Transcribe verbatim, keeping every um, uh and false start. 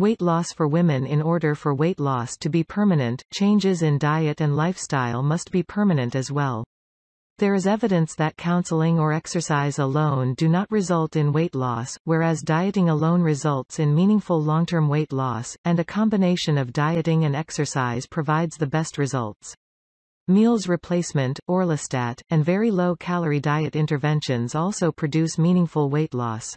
Weight loss for women. In order for weight loss to be permanent, changes in diet and lifestyle must be permanent as well. There is evidence that counseling or exercise alone do not result in weight loss, whereas dieting alone results in meaningful long-term weight loss, and a combination of dieting and exercise provides the best results. Meals replacement, Orlistat, and very low-calorie diet interventions also produce meaningful weight loss.